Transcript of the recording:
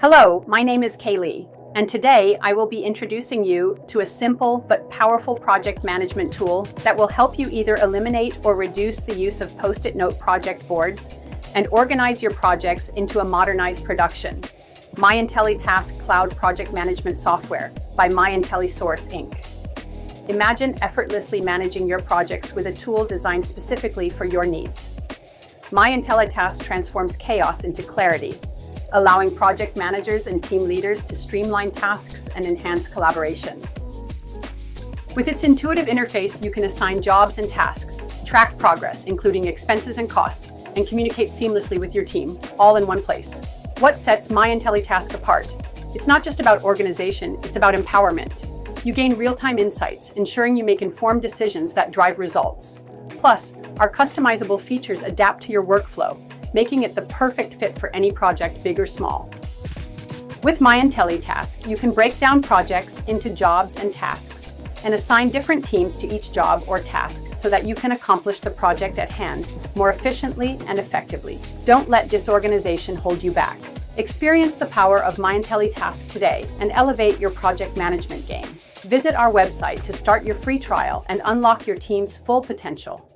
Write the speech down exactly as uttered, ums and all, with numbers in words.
Hello, my name is Kaylee, and today I will be introducing you to a simple but powerful project management tool that will help you either eliminate or reduce the use of Post-it note project boards and organize your projects into a modernized production. My IntelliTask Cloud Project Management Software by My IntelliSource Incorporated. Imagine effortlessly managing your projects with a tool designed specifically for your needs. My IntelliTask transforms chaos into clarity, allowing project managers and team leaders to streamline tasks and enhance collaboration. With its intuitive interface, you can assign jobs and tasks, track progress, including expenses and costs, and communicate seamlessly with your team, all in one place. What sets My IntelliTask apart? It's not just about organization, it's about empowerment. You gain real-time insights, ensuring you make informed decisions that drive results. Plus, our customizable features adapt to your workflow, making it the perfect fit for any project, big or small. With My IntelliTask, you can break down projects into jobs and tasks, and assign different teams to each job or task so that you can accomplish the project at hand more efficiently and effectively. Don't let disorganization hold you back. Experience the power of My IntelliTask today and elevate your project management game. Visit our website to start your free trial and unlock your team's full potential.